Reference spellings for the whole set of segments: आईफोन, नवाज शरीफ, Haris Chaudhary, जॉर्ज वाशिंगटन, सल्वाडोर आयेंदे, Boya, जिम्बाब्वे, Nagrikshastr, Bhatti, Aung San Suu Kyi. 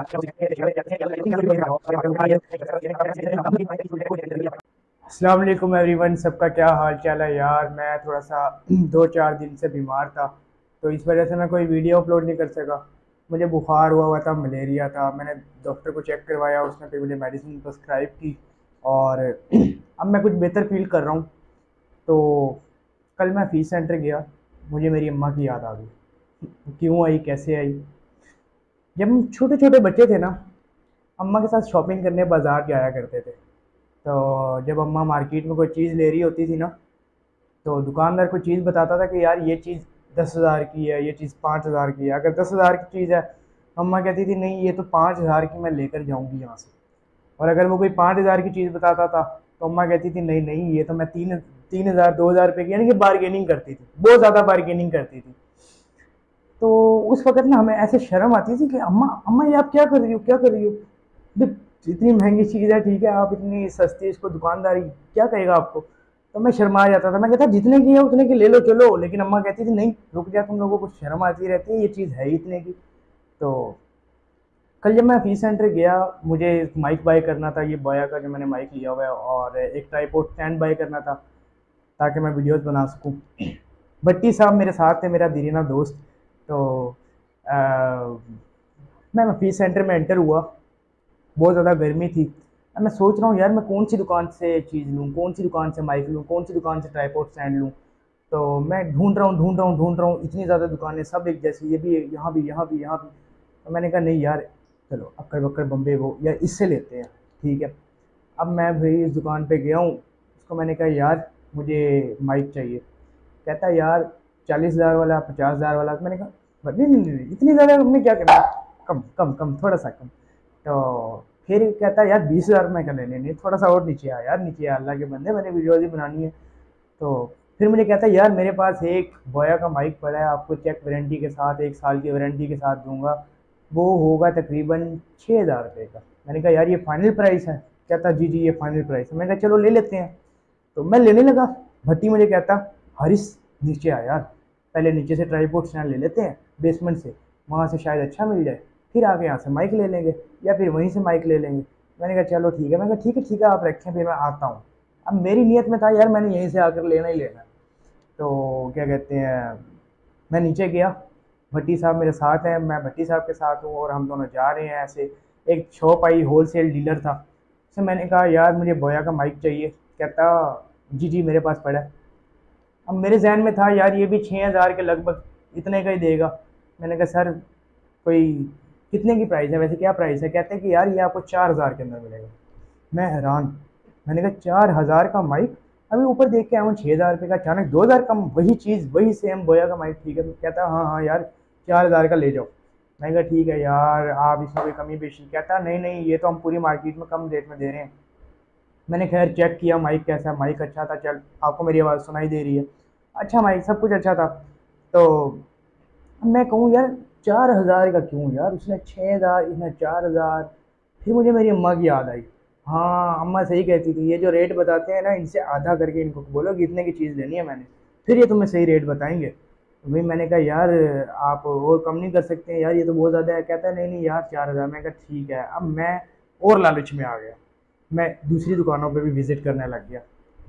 अस्सलामुअलैकुम एवरीवन, सबका क्या हाल चाल है यार। मैं थोड़ा सा 2-4 दिन से बीमार था, तो इस वजह से मैं कोई वीडियो अपलोड नहीं कर सका। मुझे बुखार हुआ था, मलेरिया था। मैंने डॉक्टर को चेक करवाया, उसने फिर मुझे मेडिसिन प्रिस्क्राइब की और अब मैं कुछ बेहतर फील कर रहा हूँ। तो कल मैं फीस सेंटर गया, मुझे मेरी अम्मा की याद आ गई। क्यों आई, कैसे आई? जब हम छोटे छोटे बच्चे थे ना, अम्मा के साथ शॉपिंग करने बाज़ार जाया करते थे। तो जब अम्मा मार्केट में कोई चीज़ ले रही होती थी ना, तो दुकानदार को चीज़ बताता था कि यार ये चीज़ 10,000 की है, ये चीज़ 5,000 की है। अगर 10,000 की चीज़ है, अम्मा कहती थी नहीं ये तो 5,000 की मैं लेकर जाऊँगी यहाँ से। और अगर वो कोई 5,000 की चीज़ बताता था तो अम्मा कहती थी नहीं नहीं ये तो मैं 3,000 2,000 रुपये की, यानी कि बारगेनिंग करती थी, बहुत ज़्यादा बारगेनिंग करती थी। तो उस वक्त ना हमें ऐसे शर्म आती थी कि अम्मा अम्मा ये आप क्या कर रही हो, क्या कर रही हो? इतनी महंगी चीज़ है, ठीक है, आप इतनी सस्ती इसको दुकानदारी क्या कहेगा आपको? तो मैं शर्मा जाता था। मैं कहता जितने की है उतने की ले लो चलो, लेकिन अम्मा कहती थी नहीं रुक जा, तुम लोगों को शर्म आती रहती है, ये चीज़ है इतने की। तो कल जब मैं फीस सेंटर गया, मुझे माइक बाय करना था, ये बोया का जो मैंने माइक लिया हुआ है, और एक ट्राइपॉड स्टैंड बाय करना था ताकि मैं वीडियोस बना सकूं। भट्टी साहब मेरे साथ थे, मेरा दीरीना दोस्त। तो मैं फीस सेंटर में एंटर हुआ, बहुत ज़्यादा गर्मी थी। मैं सोच रहा हूँ यार मैं कौन सी दुकान से चीज़ लूँ, कौन सी दुकान से माइक लूँ, कौन सी दुकान से ट्राइपॉड स्टैंड लूँ। तो मैं ढूंढ रहा हूँ। इतनी ज़्यादा दुकानें, सब एक जैसी, ये भी यहाँ भी। तो मैंने कहा नहीं यार चलो अक्कर बक्कर बम्बे वो या इससे लेते हैं, ठीक है। अब मैं भाई इस दुकान पे गया हूँ, उसको मैंने कहा यार मुझे माइक चाहिए। कहता यार 40,000 वाला, 50,000 वाला। मैंने कहा नहीं, इतनी ज़्यादा हमने क्या करना, कम थोड़ा सा कम। तो फिर कहता यार 20,000। मैं कहा नहीं, थोड़ा सा और नीचे आ यार, नीचे आ अल्लाह के बंदे, मैंने वीडियो भी बनानी है। तो फिर मुझे कहता यार मेरे पास एक बोया का माइक पड़ा है, आपको चेक वारंटी के साथ, 1 साल की वारंटी के साथ दूँगा, वो होगा तकरीबन 6,000 रुपये का। मैंने कहा यार ये फाइनल प्राइस है? कहता जी जी ये फाइनल प्राइस है। मैंने कहा चलो ले लेते हैं। तो मैं लेने लगा, भट्टी मुझे कहता हरीश नीचे आ यार, पहले नीचे से ट्राइपॉड स्टैंड ले लेते हैं बेसमेंट से, वहाँ से शायद अच्छा मिल जाए, फिर आगे यहाँ से माइक ले लेंगे या फिर वहीं से माइक ले लेंगे। मैंने कहा चलो ठीक है। मैंने कहा ठीक है आप रखें, फिर मैं आता हूँ। अब मेरी नीयत में था यार मैंने यहीं से आकर लेना ही लेना। तो क्या कहते हैं, मैं नीचे गया, भट्टी साहब मेरे साथ हैं, मैं भट्टी साहब के साथ हूँ और हम दोनों जा रहे हैं। ऐसे एक शॉप आई, होलसेल डीलर था, उससे मैंने कहा यार मुझे बोया का माइक चाहिए। कहता जी जी मेरे पास पड़ा है। अब मेरे जहन में था यार ये भी 6,000 के लगभग इतने का ही देगा। मैंने कहा सर कोई कितने की प्राइस है, वैसे क्या प्राइस है? कहते हैं कि यार ये आपको 4,000 के अंदर मिलेगा। मैं हैरान। मैंने कहा 4,000 का माइक, अभी ऊपर देख के आया हूँ 6,000 रुपये का, अचानक 2,000 कम, वही चीज़ वही सेम बोया का माइक, ठीक है। कहता हाँ हाँ यार 4,000 का ले जाओ। मैंने कहा ठीक है यार, आप इसमें कोई कमी पेशी? कहता नहीं ये तो हम पूरी मार्केट में कम रेट में दे रहे हैं। मैंने खैर चेक किया माइक कैसा, माइक अच्छा था, चल आपको मेरी आवाज़ सुनाई दे रही है, अच्छा माइक सब कुछ अच्छा था। तो मैं कहूँ यार 4,000 का क्यों यार, उसने 6,000 इसने 4,000। फिर मुझे मेरी अम्मा की याद आई, हाँ अम्मा सही कहती थी, ये जो रेट बताते हैं ना इनसे आधा करके इनको बोलो कि इतने की चीज़ लेनी है मैंने, फिर ये तुम्हें सही रेट बताएंगे। तो भाई मैंने कहा यार आप और कम नहीं कर सकते हैं यार, ये तो बहुत ज़्यादा है। कहता है नहीं यार 4,000। मैं कहा ठीक है। अब मैं और लालच में आ गया, मैं दूसरी दुकानों पे भी विज़िट करने लग गया।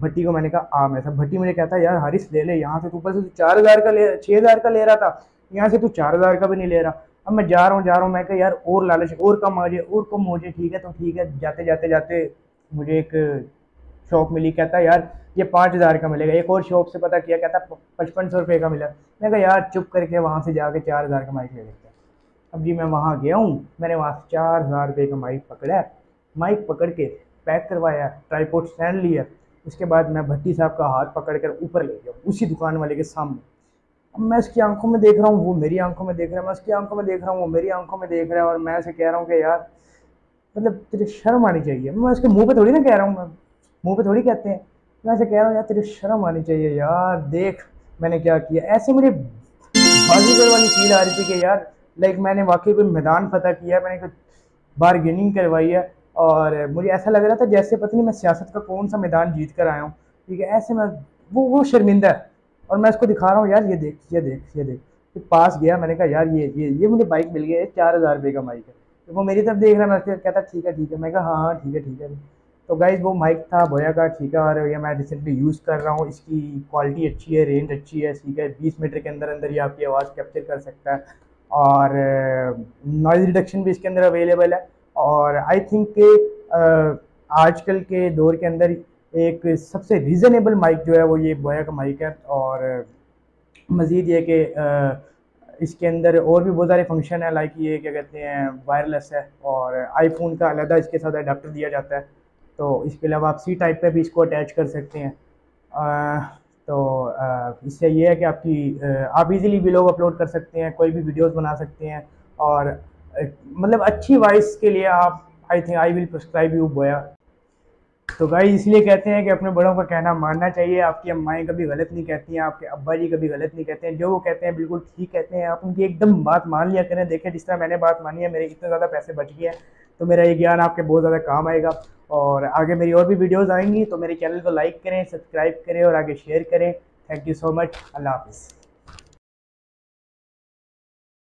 भट्टी को मैंने कहा आम ऐसा, भट्टी मुझे कहता है यार हरीश ले ले, यहाँ से तू ऊपर से 4,000 का ले, 6,000 का ले रहा था, यहाँ से तू 4,000 का भी नहीं ले रहा। अब मैं जा रहा हूँ। मैं कहा यार और लालच, और कम आ जाए, और कम हो जाए, ठीक है। तो ठीक है, जाते मुझे एक शॉप मिली, कहता यार ये 5,000 का मिलेगा। एक और शॉप से पता किया, कहता 5,500 रुपये का मिला। मैं कहा यार चुप करके वहाँ से जाके 4,000 का माइक ले लेते हैं। अब जी मैं वहाँ गया हूँ, मैंने वहाँ से 4,000 रुपये का माइक पकड़ा, माइक पकड़ के पैक करवाया, ट्राइपॉड स्टैंड लिया। उसके बाद मैं भट्टी साहब का हाथ पकड़ कर ऊपर ले गया, उसी दुकान वाले के सामने। अब मैं उसकी आंखों में देख रहा हूँ, वो मेरी आंखों में देख रहा है, मैं उसकी आंखों में देख रहा हूँ, वो मेरी आंखों में देख रहा है, और मैं उसे कह रहा हूँ कि यार मतलब तेरे शर्म आनी चाहिए। मैं उसके मुंह पे थोड़ी ना कह रहा हूँ, मैं मुंह पे थोड़ी कहते हैं, मैं ऐसे कह रहा हूँ यार तेरे शर्म आनी चाहिए यार, देख मैंने क्या किया। ऐसे मुझे बाजीगर वाली फील आ रही थी कि यार लाइक मैंने वाकई कोई मैदान पता किया, मैंने कुछ बारगेनिंग करवाई है, और मुझे ऐसा लग रहा था जैसे पता नहीं मैं सियासत का कौन सा मैदान जीत कर आया हूँ, ठीक है। ऐसे मैं वो शर्मिंदा है और मैं उसको दिखा रहा हूँ यार ये देख। फिर पास गया, मैंने कहा यार ये मुझे बाइक मिल गया, 4,000 रुपये का बाइक है। तो वो मेरी तरफ देख रहा है, कहता ठीक है। मैं कहा हाँ ठीक है। तो गाइज वो माइक था बोया का, ठीक है, और ये मैं रिसेंटली यूज़ कर रहा हूँ। इसकी क्वालिटी अच्छी है, रेंज अच्छी है, ठीक है। 20 मीटर के अंदर अंदर ये आपकी आवाज़ कैप्चर कर सकता है और नॉइज़ रिडक्शन भी इसके अंदर अवेलेबल है। और आई थिंक के आजकल के दौर के अंदर एक सबसे रीज़नेबल माइक जो है वो ये बोया का माइक है। और मज़ीद ये कि इसके अंदर और भी बहुत सारे फंक्शन है, लाइक ये क्या कहते हैं वायरलेस है और आईफोन का अलहदा इसके साथ अडाप्टर दिया जाता है। तो इसके अलावा आप C टाइप पे भी इसको अटैच कर सकते हैं। तो इससे ये है कि आपकी आप इजीली व्लॉग अपलोड कर सकते हैं, कोई भी वीडियोस बना सकते हैं। और मतलब अच्छी वॉइस के लिए आप I think I will prescribe you बोया। तो गाइस इसलिए कहते हैं कि अपने बड़ों का कहना मानना चाहिए। आपकी अम्माएँ कभी गलत नहीं कहती हैं, आपके अब्बा जी कभी गलत नहीं कहते हैं, जो वो कहते हैं बिल्कुल ठीक कहते हैं। आप उनकी एकदम बात मान लिया करें। देखें जिस तरह मैंने बात मानी है, मेरे इतने ज़्यादा पैसे बच गए हैं, तो मेरा ये ज्ञान आपके बहुत ज़्यादा काम आएगा। और आगे मेरी और भी वीडियोज़ आएंगी, तो मेरे चैनल को लाइक करें, सब्सक्राइब करें और आगे शेयर करें। Thank you so much. अल्लाह हाफिज़।